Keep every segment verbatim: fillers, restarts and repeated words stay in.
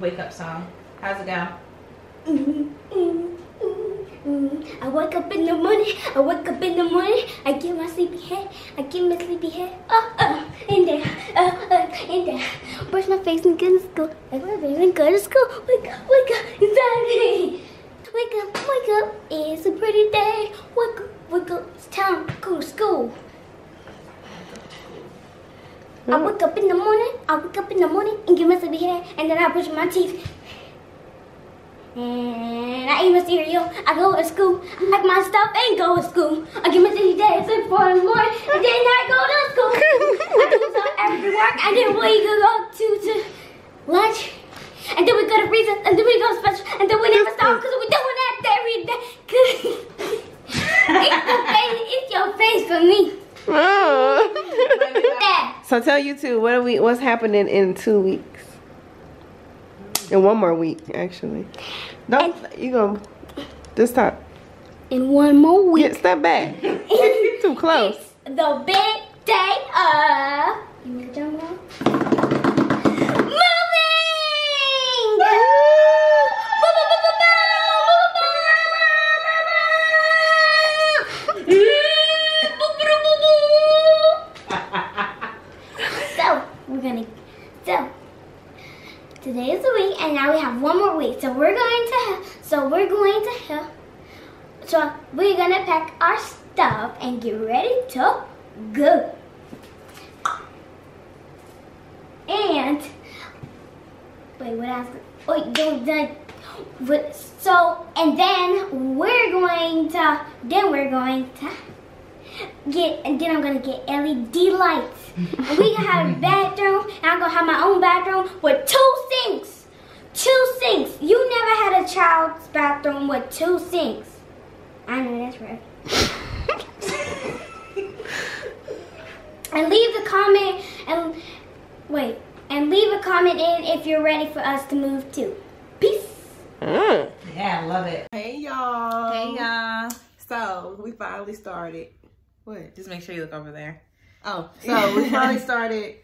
wake up song. How's it go? Mm, mm, mm, mm. I wake up in the morning, I wake up in the morning, I give my sleepy head, I give my sleepy head, oh, oh, in there, oh, oh, in there. Brush my face and go to school, I brush my face and go to school, wake up, wake up, it's wake up, wake up, it's a pretty day, wake up, wake up, it's time to go to school. Mm. I wake up in the morning, I wake up in the morning and give my sleepy head, and then I brush my teeth. And I eat my cereal, I go to school, I like my stuff and go to school. I give my city day, it's like four in the morning, and then I go to school. I do stuff after work, and then we go to, to lunch, and then we go to recess, and then we go to special, and then we never stop, because we're doing that every day. It's your face, it's your face for me. Oh. So tell you two, what are we, what's happening in two weeks? In one more week, actually. No, you go this time. In one more week. Yeah, step back. You're too close. It's the big day of moving. So we're gonna so. Today is the week, and now we have one more week. So we're going to, so we're going to, so we're gonna pack our stuff and get ready to go. And wait, what else? Oh, done. So and then we're going to, then we're going to get, and then I'm gonna get L E D lights. And we gonna have a bathroom, and I'm gonna have my own bathroom with two sinks. Two sinks. You never had a child's bathroom with two sinks. I know that's right. And leave a comment and wait. And leave a comment in if you're ready for us to move too. Peace. Mm. Yeah, I love it. Hey y'all. Hey y'all. So we finally started. What? Just make sure you look over there. Oh, so we finally started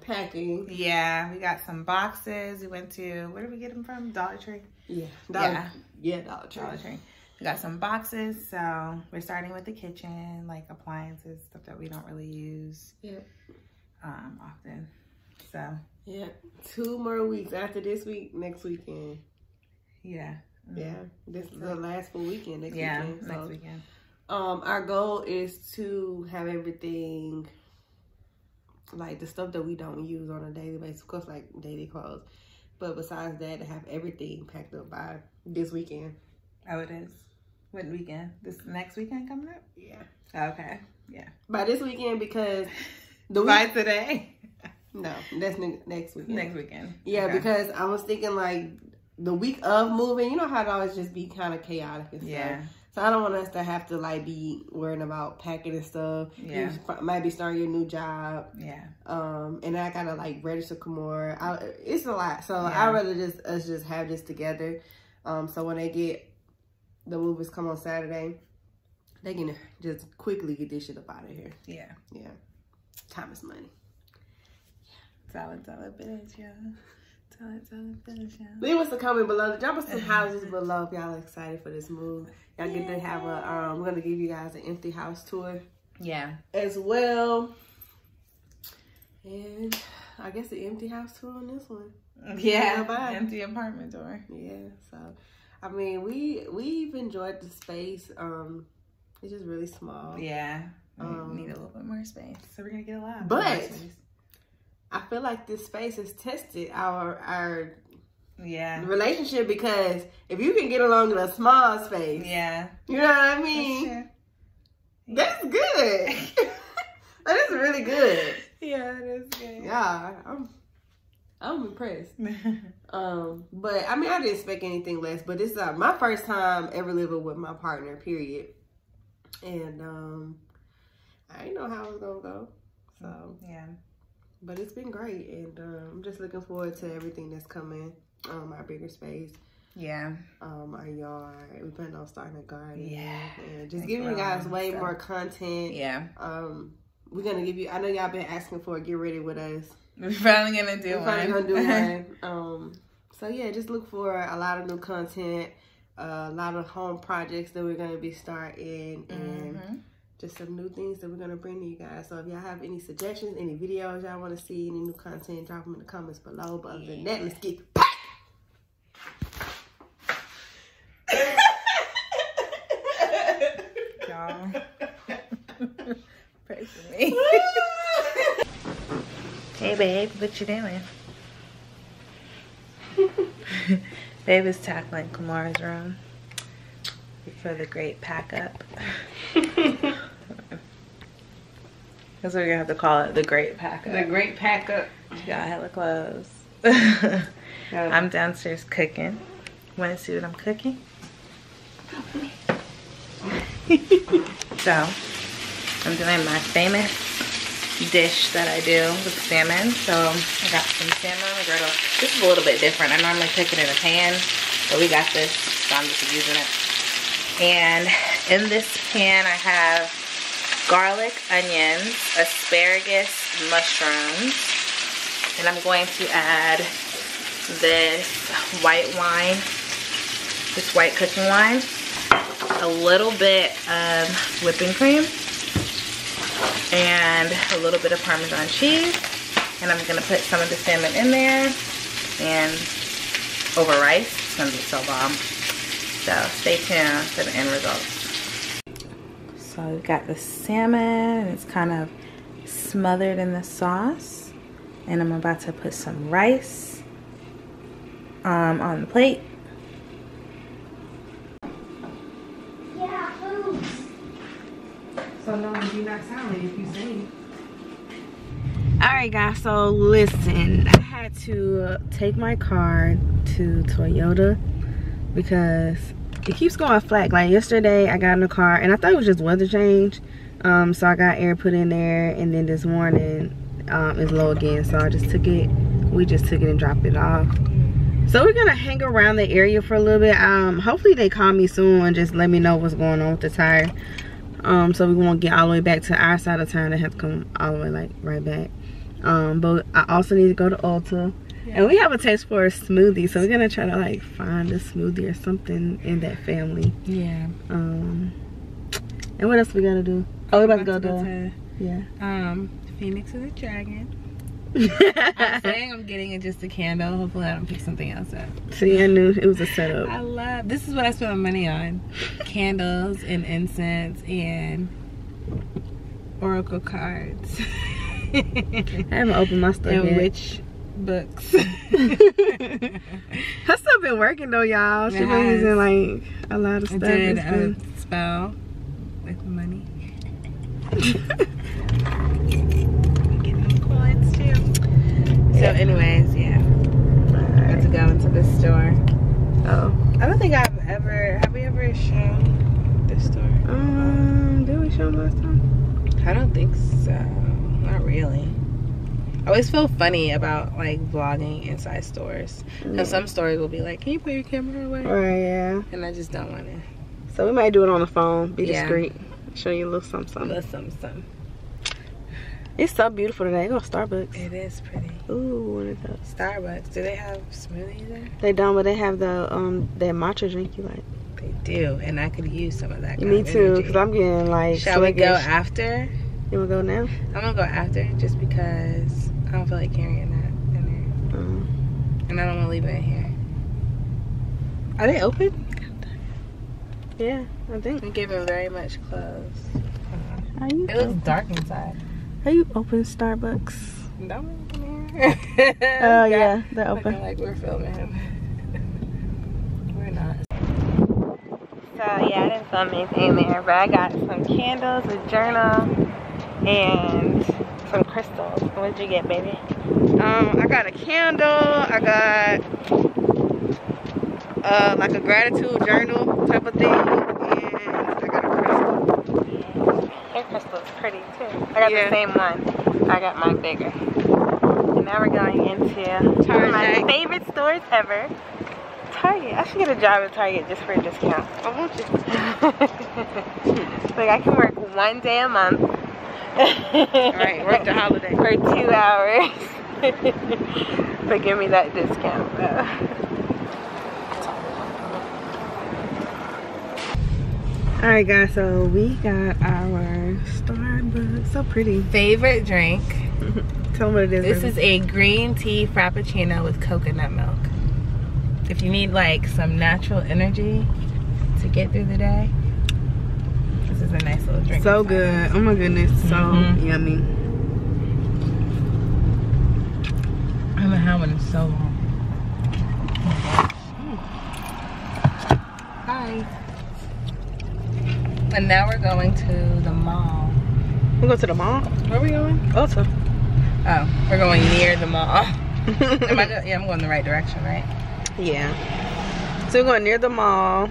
packing. Yeah, we got some boxes. We went to, where did we get them from? Dollar Tree? Yeah. Dollar, yeah. Yeah, Dollar Tree. Dollar Tree. We got some boxes, so we're starting with the kitchen, like appliances, stuff that we don't really use yeah. um, often. So. Yeah, two more weeks after this week, next weekend. Yeah. Mm-hmm. Yeah, this is the last full weekend, next yeah, weekend. Yeah, so. Next weekend. Um, our goal is to have everything, like the stuff that we don't use on a daily basis, of course, like daily clothes. But besides that, to have everything packed up by this weekend. Oh, it is? What weekend? This next weekend coming up? Yeah. Okay. Yeah. By this weekend, because the week by today? No, that's ne next weekend. Next weekend. Yeah, okay. Because I was thinking like the week of moving, you know how it always just be kind of chaotic and stuff. Yeah. So I don't want us to have to like be worrying about packing and stuff. Yeah. You might be starting your new job. Yeah. Um, and I gotta like register Kimora. I, it's a lot. So yeah. I'd rather just us just have this together. Um, so when they get the movers come on Saturday, they can just quickly get this shit up out of here. Yeah. Yeah. Time is money. Solid, solid bitch, y'all. Leave us a comment below. Drop us some houses below if y'all excited for this move. Y'all get to have a, um, we're going to give you guys an empty house tour. Yeah. As well. And I guess the empty house tour on this one. Yeah. Bye. Empty apartment tour. Yeah. So, I mean, we, we've enjoyed the space. Um, It's just really small. Yeah. We um, need a little bit more space. So we're going to get a lot. But. I feel like this space has tested our our yeah relationship, because if you can get along in a small space, yeah, you know what I mean. That's, that's good. That is really good. Yeah, that is good. Yeah, I'm I'm impressed. um, but I mean, I didn't expect anything less. But this is uh, my first time ever living with my partner. Period. And um, I didn't know how it was gonna go. So yeah. But it's been great, and um, I'm just looking forward to everything that's coming. Um, our bigger space, yeah. Um, our yard. We plan on starting a garden. Yeah. And just giving you guys way more content. Yeah. Um, we're gonna give you. I know y'all been asking for a get ready with us. We're finally gonna do one. We're finally gonna do one. Um, So yeah, just look for a lot of new content, uh, a lot of home projects that we're going to be starting, and mm-hmm. just some new things that we're going to bring to you guys. So if y'all have any suggestions, any videos y'all want to see, any new content, drop them in the comments below. But other yeah. than that, let's get y'all, pray for me. Hey babe, what you doing? Babe is tackling Kamara's room for the great pack up. That's what we're gonna have to call it, the great pack up. The great pack up. She got hella clothes. I'm downstairs cooking. Wanna see what I'm cooking? So, I'm doing my famous dish that I do with salmon. So I got some salmon griddle. This is a little bit different. I normally cook it in a pan, but we got this, so I'm just using it. And in this pan I have garlic, onions, asparagus, mushrooms, and I'm going to add this white wine, this white cooking wine, a little bit of whipping cream, and a little bit of Parmesan cheese, and I'm gonna put some of the salmon in there and over rice. It's gonna be so bomb. So stay tuned for the end result. So we've got the salmon, it's kind of smothered in the sauce, and I'm about to put some rice um, on the plate. So no, you do not sound it if you sing. Alright guys, so listen, I had to take my car to Toyota because it keeps going flat. Like yesterday I got in the car and I thought it was just weather change. Um, so I got air put in there, and then this morning um, it's low again. So I just took it, we just took it and dropped it off. So we're gonna hang around the area for a little bit. Um, hopefully they call me soon and just let me know what's going on with the tire. Um, so we won't get all the way back to our side of town and have to come all the way like right back. Um, but I also need to go to Ulta. Yeah. And we have a taste for a smoothie, so we're gonna try to like find a smoothie or something in that family. Yeah. Um and what else we gotta do? Oh, we're about to go to, go to yeah. Um Phoenix is a dragon. I'm saying I'm getting it just a candle. Hopefully I don't pick something else up. See, I knew it was a setup. I love, this is what I spend my money on. Candles and incense and oracle cards. I haven't opened my stuff yet. And witch books. Her stuff been working though, y'all. She been using like a lot of stuff. I did a spell with money. So anyways, yeah, I got to go into this store. Oh, I don't think I've ever, have we ever shown this store? Um, did we show them last time? I don't think so, not really. I always feel funny about like vlogging inside stores. Because yeah. some stores will be like, can you put your camera away? Right, yeah. And I just don't want to. So we might do it on the phone, be yeah. discreet. Show you a little something something. A little something something. It's so beautiful today. Go to Starbucks. It is pretty. Ooh, what is that? Starbucks. Do they have smoothies there? They don't, but they have the um that matcha drink you like. They do, and I could use some of that. Me of too, because I'm getting like. Shall sluggish. We go after? You wanna go now? I'm gonna go after just because I don't feel like carrying that in there, um, and I don't want to leave it in here. Are they open? Yeah, I think. I'm giving very much close. Uh, it looks dark inside. Are you open Starbucks? No, I'm here. Oh yeah, they're open. Looking like we're filming. We're not. So yeah, I didn't film anything there, but I got some candles, a journal, and some crystals. What'd you get, baby? Um, I got a candle. I got uh like a gratitude journal type of thing. Your crystal's pretty too. I got yeah. the same one. I got mine bigger. And now we're going into one of my favorite stores ever, Target. I should get a job at Target just for a discount. I want you. Like I can work one day a month. Alright, work the holiday. For two hours. But give me that discount though. All right, guys, so we got our Starbucks. So pretty. Favorite drink. Tell me what it is. This is a green tea frappuccino with coconut milk. If you need like some natural energy to get through the day, this is a nice little drink. So good. Oh my goodness. So mm-hmm. yummy. I haven't had one in so long. Bye. And now we're going to the mall. We'll go to the mall? Where are we going? Ulta. Oh, we're going near the mall. Am I yeah, I'm going the right direction, right? Yeah. So we're going near the mall.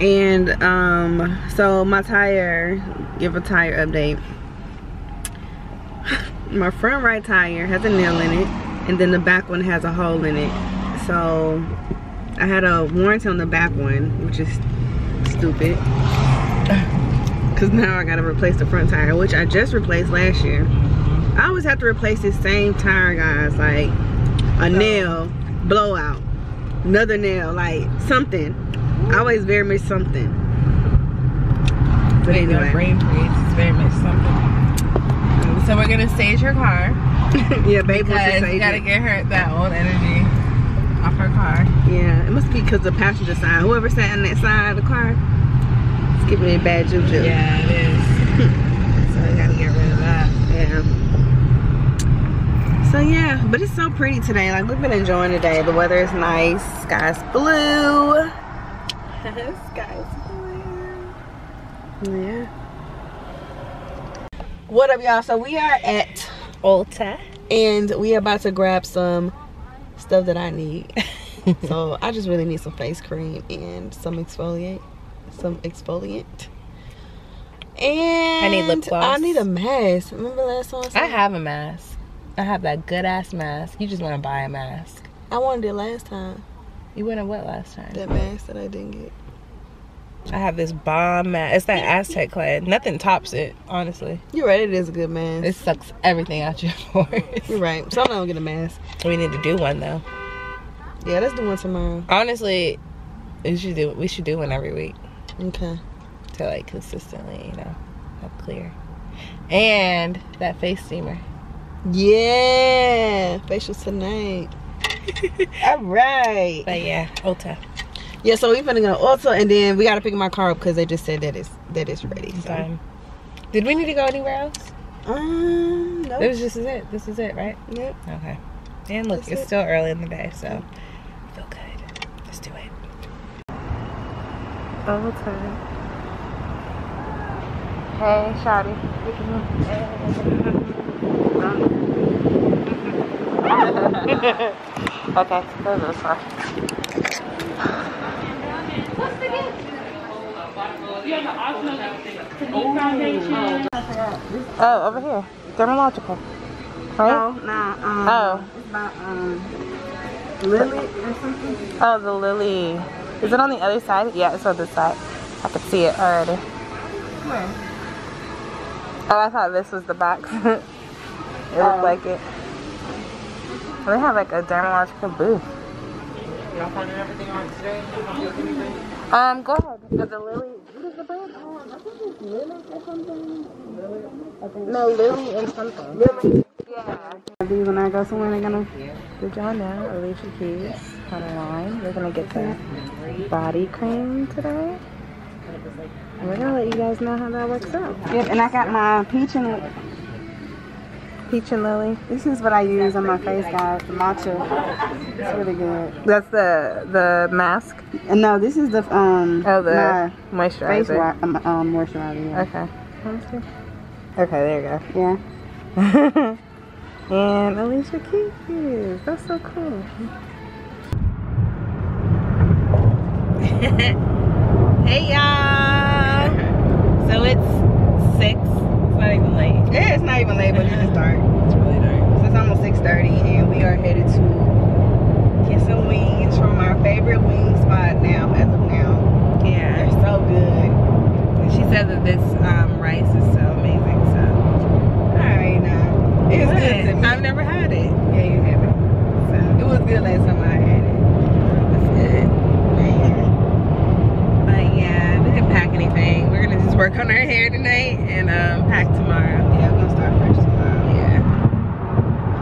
And um, so my tire, give a tire update. My front right tire has a nail in it, and then the back one has a hole in it. So I had a warranty on the back one, which is stupid, because now I gotta replace the front tire, which I just replaced last year. I always have to replace this same tire, guys. Like a nail, blowout, another nail, like something. I always very much something. But anyway, brain freeze is very much something. So we're gonna stage her car. Yeah, babe wants to stage. You gotta get her that old energy off her car. Yeah, it must be because the passenger side. Whoever sat on that side of the car, it's giving me a bad juju. Yeah, it is. So I gotta get rid of that. Yeah. So yeah, but it's so pretty today. Like we've been enjoying the day. The weather is nice. Sky's blue. Sky's blue. Yeah. What up, y'all? So we are at Ulta, and we are about to grab some stuff that I need. So I just really need some face cream and some exfoliate, some exfoliant. And I need lip gloss. I need a mask. Remember last time? I, I have a mask. I have that good ass mask. You just want to buy a mask. I wanted it last time. You wanted what last time? That mask that I didn't get. I have this bomb mask. It's that Aztec Clad. Nothing tops it, honestly. You're right. It is a good mask. It sucks everything out your pores. You're right. So I'm not gonna get a mask. We need to do one though. Yeah, let's do one tomorrow. Honestly, we should do we should do one every week. Okay. To like consistently, you know, have clear. And that face steamer. Yeah, facial tonight. All right. But yeah, Ulta. Yeah, so we're gonna go to Ulta, and then we gotta pick my car up because they just said that it's that it's ready. So. Um, did we need to go anywhere else? Um, no. Nope. This is just it. This is it, right? Yep. Okay. And look, That's it's it. still early in the day, so I feel good. Let's do it. Okay. Hey, shawty. Okay, go to the car. What's the gift? You have the Osmo Foundation. Oh, over here. Dermalogical. Right? No, nah, um, oh. It's about, um, Lily or something. Oh, the Lily. Is it on the other side? Yeah, it's on this side. I can see it already. Where? Oh, I thought this was the box. It looked um, like it. They have, like, a dermatological booth. Y'all finding everything on today? Um, go ahead. Because the Lily... What is the brand? Oh, I think it's Lily or something. Lily? I think no, Lily and something. Lily. Yeah. These when I go somewhere, they're gonna put y'all down or leave your keys online. We're gonna get the body cream today. And we're gonna let you guys know how that works out. Yep, and I got my peach and peach and lily. This is what I use on my face, guys. The matcha. It's really good. That's the the mask. And no, this is the um. Oh, the my moisturizer. Face, um, um, moisturizer. Yeah. Okay. Okay, there you go. Yeah. And Alicia Keys, that's so cool. Hey y'all! So it's six, it's not even late. Yeah, it's not even late, but it's dark. It's really dark. So it's almost six thirty and we are headed to get some wings from our favorite wing spot now, as of now. Yeah, they're so good. And she said that this um, rice is so amazing, so I already know. It was good to me. I've never had it. Yeah, you haven't. So it was good last time I had it. It was good. Man. But yeah, we have on her hair tonight and um, pack tomorrow. Yeah, we're gonna start fresh tomorrow. Yeah.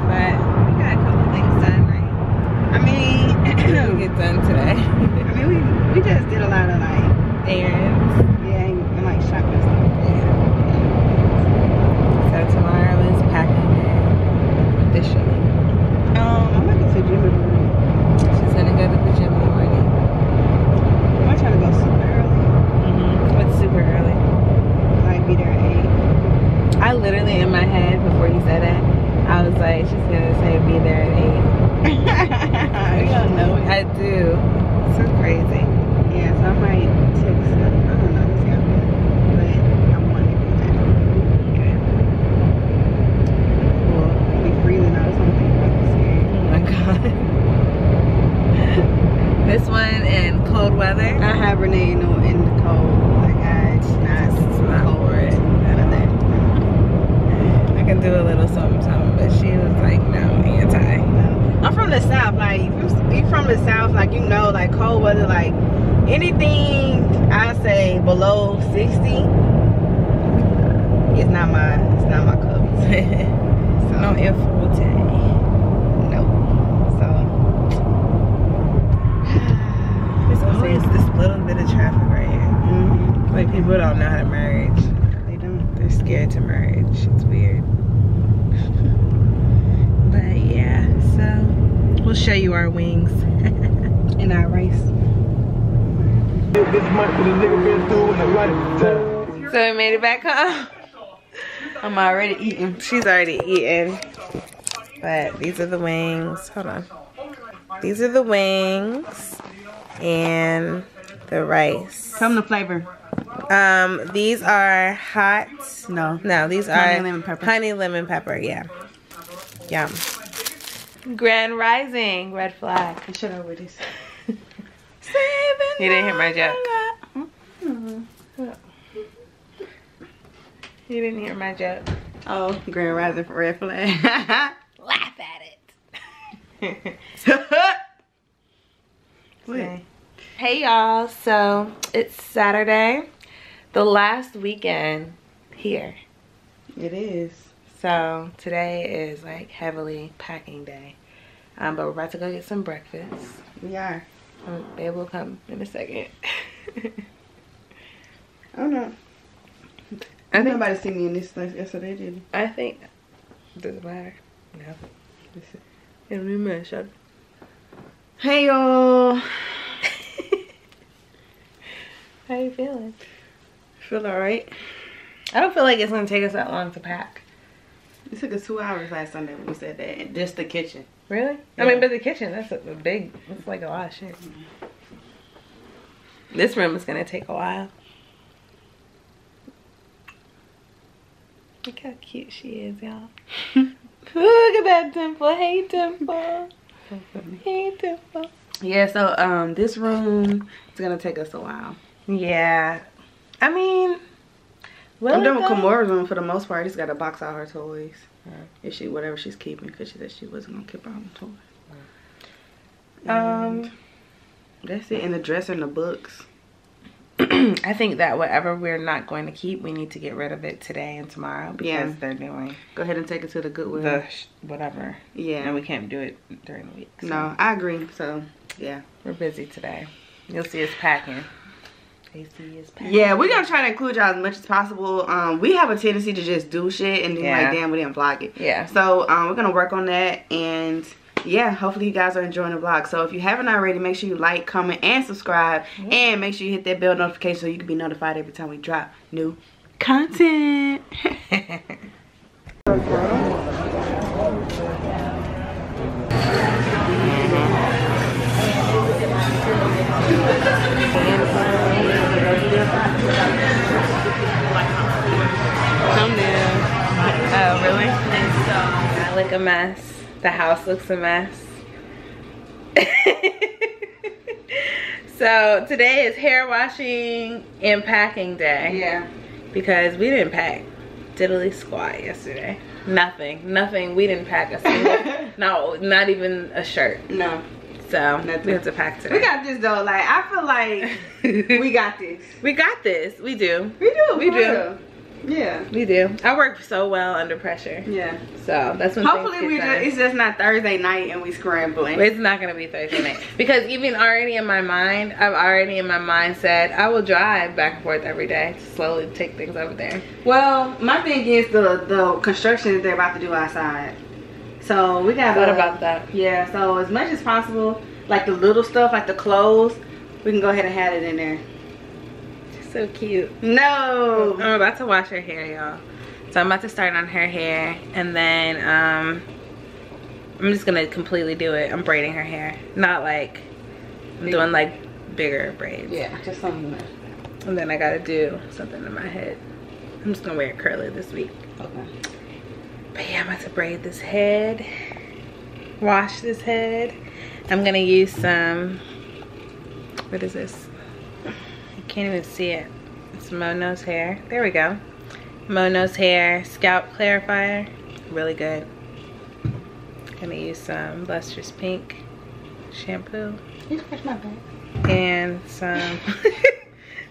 But we got a couple things done, right? I mean, we'll get done today. I mean, we we just did a lot of like errands. Yeah, and, and like shopping stuff. Yeah. So tomorrow is packing and dishing. Um, I'm gonna go to the gym in the morning. She's gonna go to the gym in the morning. I'm trying to go super early. Mm-hmm. What's super early? Like be there at eight. I literally in my head before you said that, I was like, she's gonna say be there at eight. You don't know it. I do. It's so crazy. Yeah, so I might text her. I don't know what's happening, but I want to do that. Okay. Well, I'll be freezing out something about this year. Oh my god. This one in cold weather. I hibernate in the cold. Like I not not over it. None of that. I can do a little something something, but she was like, no, anti. No. I'm from the south. Like you from the south, like you know, like cold weather, like. Anything I say below sixty is not my it's not my cup. So no air full tank. Nope. So it's always this little bit of traffic right here. Mm-hmm. Like people don't know how to merge. They don't. They're scared to merge. It's weird. But yeah, so we'll show you our wings and our race. So we made it back home. I'm already eating. She's already eating. But these are the wings. Hold on. These are the wings and the rice. Tell them the flavor. Um, these are hot. No. No, these are honey lemon pepper. Honey lemon pepper. Yeah. Yum. Grand Rising red flag. I should know what it is. You didn't hear my joke. Mm-hmm. You didn't hear my joke. Oh, Grand Rising for red flag. Laugh at it. Okay. Hey y'all, so it's Saturday, the last weekend here. It is. So today is like heavily packing day. Um, but we're about to go get some breakfast. We are. Um, babe will come in a second. I don't know. I think nobody seen me in this place yesterday, did you? I think. Does it matter? No. It'll be my shop. Hey y'all. How you feeling? I feel alright. I don't feel like it's gonna take us that long to pack. It took us two hours last Sunday when we said that, and just the kitchen. Really? Yeah. I mean, but the kitchen, that's a big, it's like a lot of shit. This room is gonna take a while. Look how cute she is, y'all. Look at that dimple. Hey, dimple. Hey, dimple. Yeah, so um, this room is gonna take us a while. Yeah. I mean, well, I'm done with Kamora's room for the most part. I just gotta box out her toys. Right. If she whatever she's keeping, because she said she wasn't gonna keep her own toys. Right. Um, that's it. And the dresser and the books. I think that whatever we're not going to keep, we need to get rid of it today and tomorrow because yeah. they're doing. Go ahead and take it to the Goodwill. The sh whatever. Yeah. And we can't do it during the week. So. No, I agree. So yeah, we're busy today. You'll see us packing. Yeah, we're gonna try to include y'all as much as possible. Um, we have a tendency to just do shit and then yeah. like, damn, we didn't vlog it. Yeah. So um, we're gonna work on that, and yeah, hopefully you guys are enjoying the vlog. So if you haven't already, make sure you like, comment, and subscribe, mm-hmm. and make sure you hit that bell notification so you can be notified every time we drop new content. Oh, really? I look a mess. The house looks a mess. So today is hair washing and packing day. Yeah. Because we didn't pack diddly squat yesterday. Nothing. Nothing. We didn't pack a single. No, not even a shirt. No. So nothing. We have to pack today. We got this though. Like I feel like we got this. We got this. We do. We do. We do. Real. Yeah, we do. I work so well under pressure. Yeah. So that's when. Hopefully we just, it's just not Thursday night and we scrambling. It's not gonna be Thursday night because even already in my mind, I've already in my mind said I will drive back and forth every day to slowly take things over there. Well, my thing is the the construction that they're about to do outside. So we gotta. What about that? Yeah. So as much as possible, like the little stuff, like the clothes, we can go ahead and have it in there. So cute. No, I'm about to wash her hair, y'all. So I'm about to start on her hair, and then um I'm just gonna completely do it. I'm braiding her hair, not like I'm big. Doing like bigger braids. Yeah, just something like that. And then I gotta do something to my head. I'm just gonna wear a curly this week. Okay. But yeah, I'm about to braid this head, wash this head. I'm gonna use some. What is this? Can't even see it. It's Mono's hair. There we go. Mono's hair scalp clarifier, really good. Gonna use some Lustrous Pink shampoo and some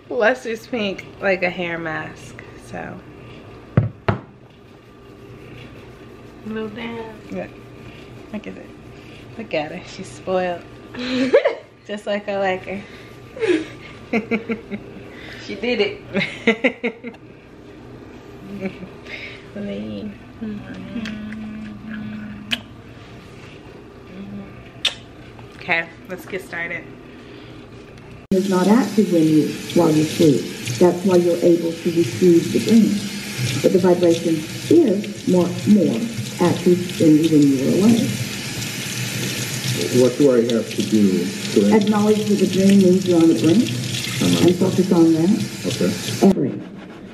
Lustrous Pink like a hair mask. So move down. Look, look at it. Look at her. She's spoiled. Just like I like her. She did it. Okay, let's get started. Is not active in you while you sleep. That's why you're able to receive the dream. But the vibration is more more active in you when you're awake. What do I have to do to acknowledge that the dream means you're on the brink? And focus on that. Okay.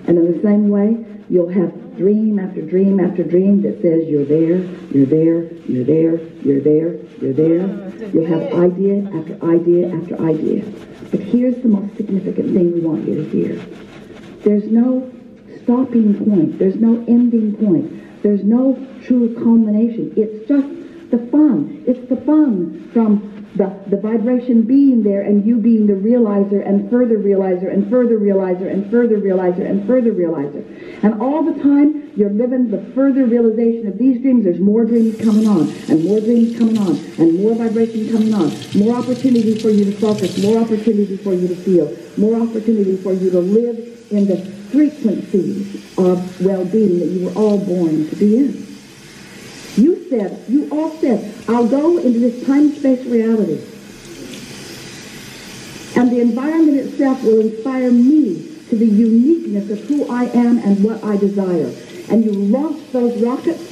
And in the same way, you'll have dream after dream after dream that says you're there, you're there, you're there, you're there, you're there. You'll have idea after idea after idea. But here's the most significant thing we want you to hear. There's no stopping point. There's no ending point. There's no true culmination. It's just the fun. It's the fun from The, the vibration being there and you being the realizer and further realizer and further realizer and further realizer and further realizer. And all the time you're living the further realization of these dreams. There's more dreams coming on and more dreams coming on and more vibration coming on. More opportunity for you to focus. More opportunity for you to feel. More opportunity for you to live in the frequencies of well-being that you were all born to be in. You said, you all said, I'll go into this time-space reality. And the environment itself will inspire me to the uniqueness of who I am and what I desire. And you launch those rockets,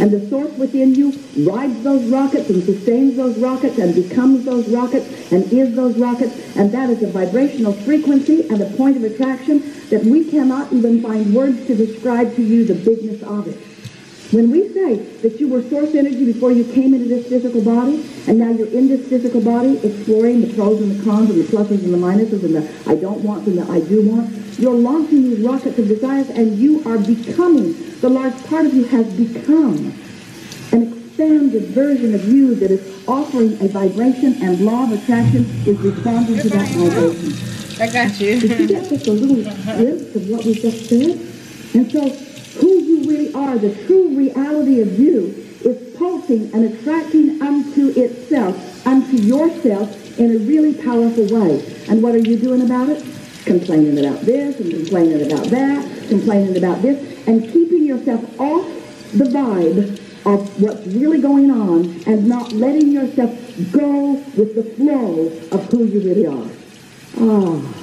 and the source within you rides those rockets and sustains those rockets and becomes those rockets and is those rockets. And that is a vibrational frequency and a point of attraction that we cannot even find words to describe to you the bigness of it. When we say that you were source energy before you came into this physical body, and now you're in this physical body exploring the pros and the cons and the pluses and the minuses and the I don't want and the I do want, you're launching these rockets of desires and you are becoming, the large part of you has become an expanded version of you that is offering a vibration, and law of attraction is responding to that vibration. I got you. Did you get just a little glimpse of what we just said? And so who you really are, the true reality of you, is pulsing and attracting unto itself, unto yourself, in a really powerful way. And what are you doing about it? Complaining about this and complaining about that, complaining about this, and keeping yourself off the vibe of what's really going on and not letting yourself go with the flow of who you really are. Oh,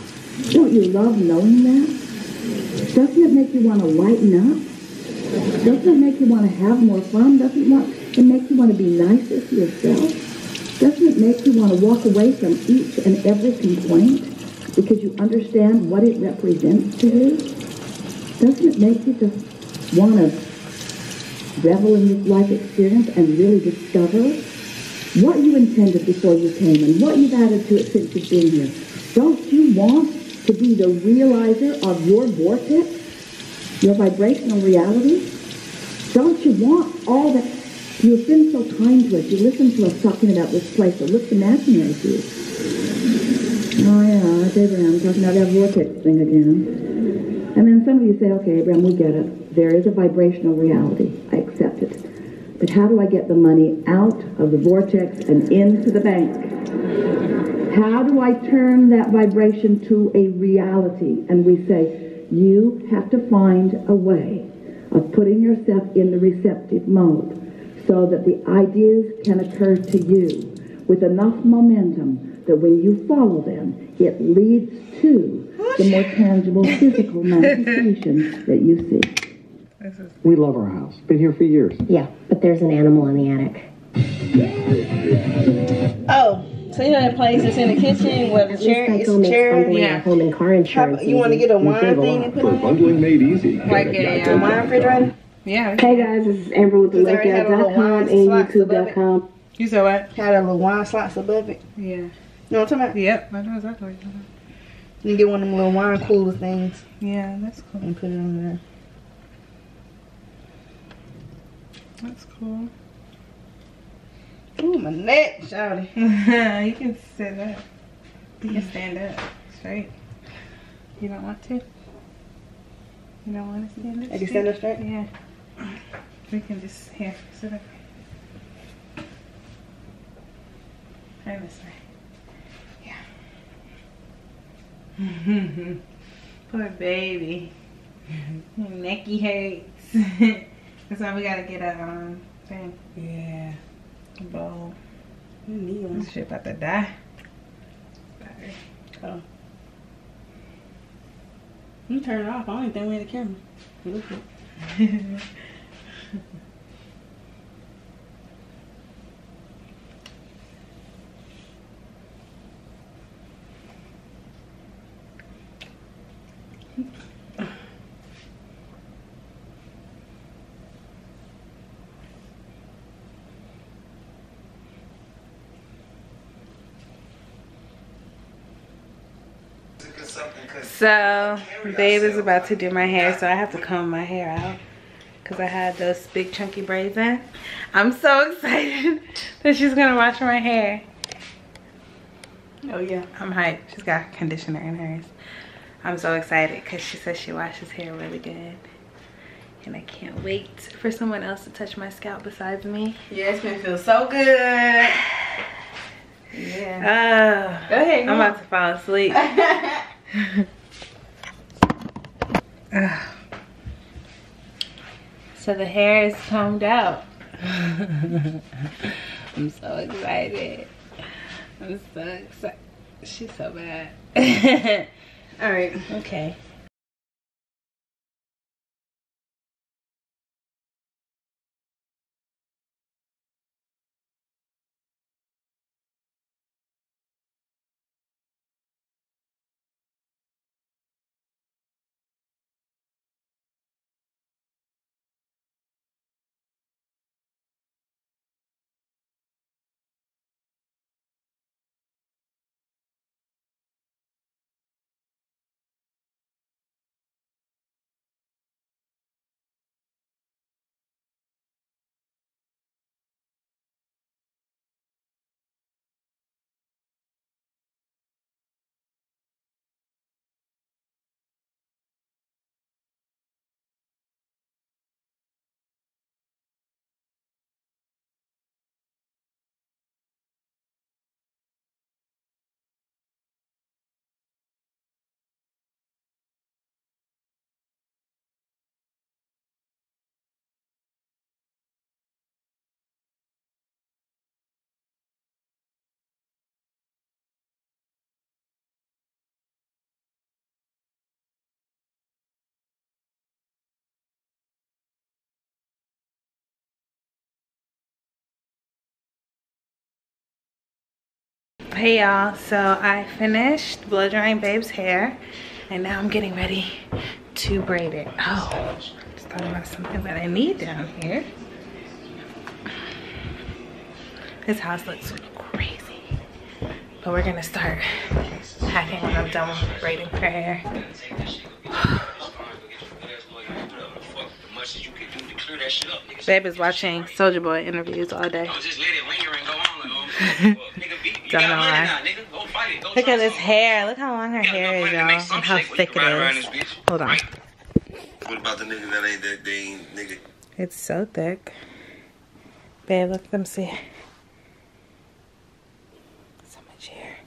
don't you love knowing that? Doesn't it make you want to lighten up? Doesn't it make you want to have more fun? Doesn't it, want, it make you want to be nicer to yourself? Doesn't it make you want to walk away from each and every complaint because you understand what it represents to you? Doesn't it make you just want to revel in this life experience and really discover what you intended before you came and what you've added to it since you've been here? Don't you want to be the realizer of your vortex, your vibrational reality? Don't you want all that You have been so kind to us. You listened to us talking about this place that looks imaginary to you. Oh, yeah, that's Abraham talking about that vortex thing again. And then some of you say, okay, Abraham, we get it. There is a vibrational reality. I accept it. But how do I get the money out of the vortex and into the bank? How do I turn that vibration to a reality? And we say, you have to find a way of putting yourself in the receptive mode so that the ideas can occur to you with enough momentum that when you follow them, it leads to the more tangible physical manifestations that you see. We love our house. Been here for years. Yeah, but there's an animal in the attic. Oh, so you know that place that's in the kitchen where the chair is chair. Yeah. Home and car insurance. How, you want to get a wine thing and put for bundling made easy. Like a uh, wine refrigerator. Yeah. Hey guys, this is Amber with the lookout dot com and YouTube dot com. You said what? Had a little wine slots above it. Yeah. You know what I'm talking about? Yep, I know exactly what you're talking about. You get one of them little wine cooler things. Yeah, that's cool. And put it on there. That's cool. Ooh, my neck, shawty. You can sit up. You can stand up straight. You don't want to? You don't want to stand up straight? I can stand up straight? Yeah. We can just, here, sit up. Right this way. Yeah. Poor baby. Your necky hurts. That's why we gotta get a um, thing. Yeah. A bowl. You need one. This shit about to die. Sorry. Oh. You turn it off. I only thing we had the camera. Look it. So, babe is about to do my hair, so I have to comb my hair out because I had those big chunky braids in. I'm so excited that she's gonna wash my hair. Oh yeah, I'm hyped. She's got conditioner in hers. I'm so excited because she says she washes hair really good, and I can't wait for someone else to touch my scalp besides me. Yeah, it's gonna feel so good. Yeah. Oh, go ahead. I'm about to fall asleep. So the hair is combed out. I'm so excited. I'm so excited. She's so bad. All right. Okay. Hey y'all, so I finished blow drying babe's hair and now I'm getting ready to braid it. Oh, just thought about something that I need down here. This house looks crazy, but we're gonna start packing when I'm done braiding her hair. screw that shit up, nigga. Babe is watching Soulja Boy interviews all day. Oh, just let it linger and go on. Well, nigga, beat. You don't got money now, nigga. Go fight it. Go look at this hair. Look how long her hair is, y'all. And how thick it is. Hold on. What about the nigga that ain't that they ain't nigga? It's so thick. Babe, look, let me see. So much hair.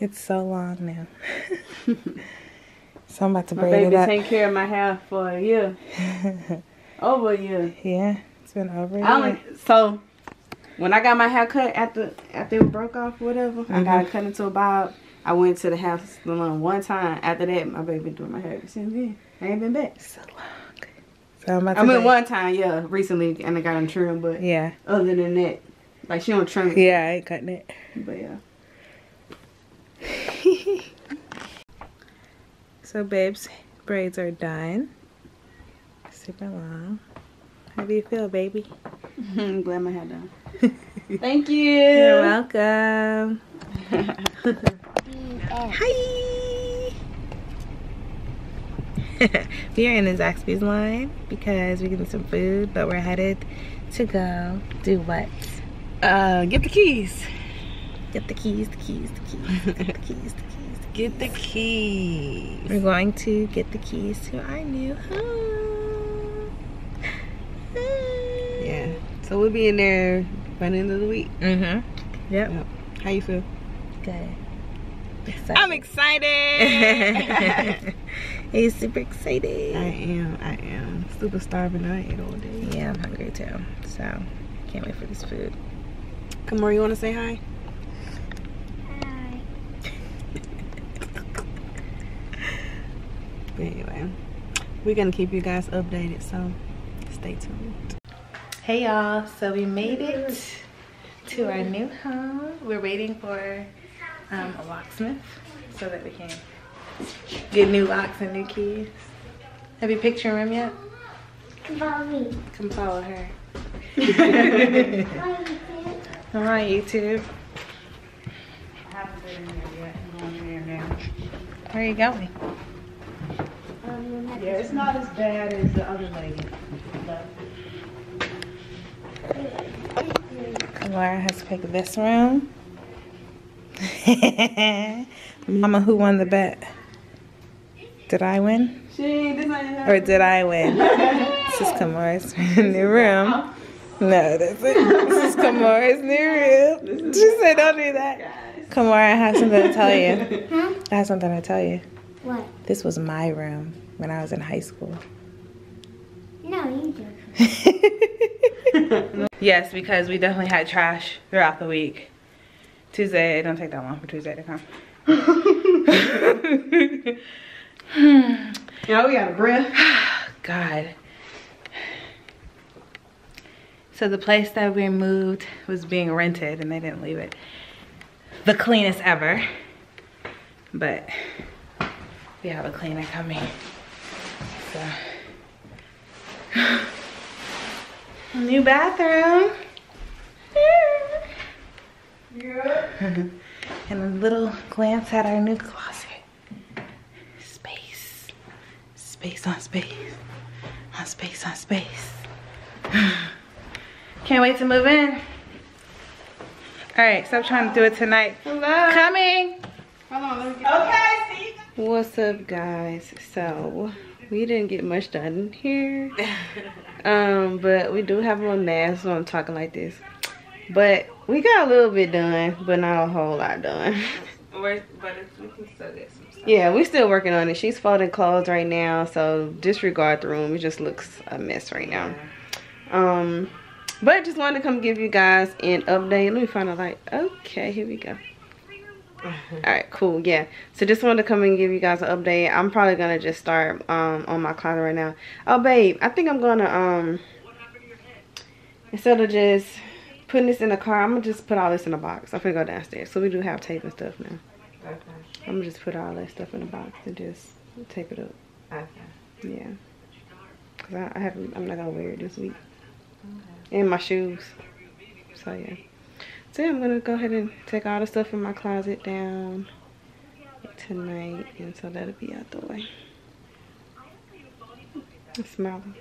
It's so long now. So I'm about to braid it up. My baby take care of my hair for a year. Over a year. Yeah, it's been over a year. I only, so, when I got my hair cut after, after it broke off or whatever, mm-hmm. I got it cut into a bob. I went to the house salon one time. After that, my baby doing my hair since then. I ain't been back. So long. So I'm about to I went mean, one time, yeah, recently, and I got them trimmed, but yeah. Other than that, like she don't trim. Yeah, I ain't cutting it. But yeah. So, babes, braids are done. Super long. How do you feel, baby? I'm glad my hair done. Thank you. You're welcome. Hi. We are in the Zaxby's line because we're getting some food, but we're headed to go do what? Uh, get the keys. Get the keys, the keys, the keys, the keys, the keys. Get the keys. We're going to get the keys to our new home. Yeah. So we'll be in there by the end of the week. Mm-hmm. Yep. Yep. How you feel? Good. Excited. I'm excited. You're super excited. I am. I am. Super starving. I ate all day. Yeah, I'm hungry too. So, can't wait for this food. Kamora, you want to say hi? But anyway, we're gonna keep you guys updated, so stay tuned. Hey y'all, so we made it to our new home. We're waiting for um, a locksmith so that we can get new locks and new keys. Have you picked your room yet? Come follow me. Come follow her. All right, YouTube. I haven't been in there yet. I'm going in there now. Where are you going? Yeah, it's not as bad as the other lady. Laura has picked this room. Mama, who won the bet? Did I win? She did not. Or did I win? This is Kamora's new room. No, that's it. This is Kamora's new room. She said, "Don't do that." Kamora, I have something to tell you. Huh? I have something to tell you. What? This was my room when I was in high school. No, you don't. Yes, because we definitely had trash throughout the week. Tuesday, it don't take that long for Tuesday to come. Yeah, we got a breath. God. So the place that we moved was being rented and they didn't leave it the cleanest ever. But we have a cleaner coming, so. New bathroom. Yeah. And a little glance at our new closet. Space. Space on space. On space on space. Can't wait to move in. All right, stop trying to do it tonight. Hello. Coming. Hold on, let me get okay, see you. What's up, guys? So we didn't get much done here, um but we do have a little nap, so I'm talking like this, but we got a little bit done, but not a whole lot done. We're, but it's, we can still get some stuff. Yeah, we're still working on it. She's folding clothes right now, so disregard the room. It just looks a mess right now. Yeah. Um but just wanted to come give you guys an update. Let me find a light. Okay, here we go. Mm-hmm. All right, cool. Yeah, so just wanted to come and give you guys an update. I'm probably gonna just start um on my closet right now. Oh babe, I think I'm gonna um instead of just putting this in the car, I'm gonna just put all this in a box. I'm gonna go downstairs, so we do have tape and stuff now. Okay. I'm gonna just put all that stuff in a box and just tape it up. Okay. Yeah, because I, I haven't I'm not gonna wear it this week. Okay. And my shoes, so yeah. So I'm gonna go ahead and take all the stuff in my closet down tonight, and so that'll be out the way. I'm smiling.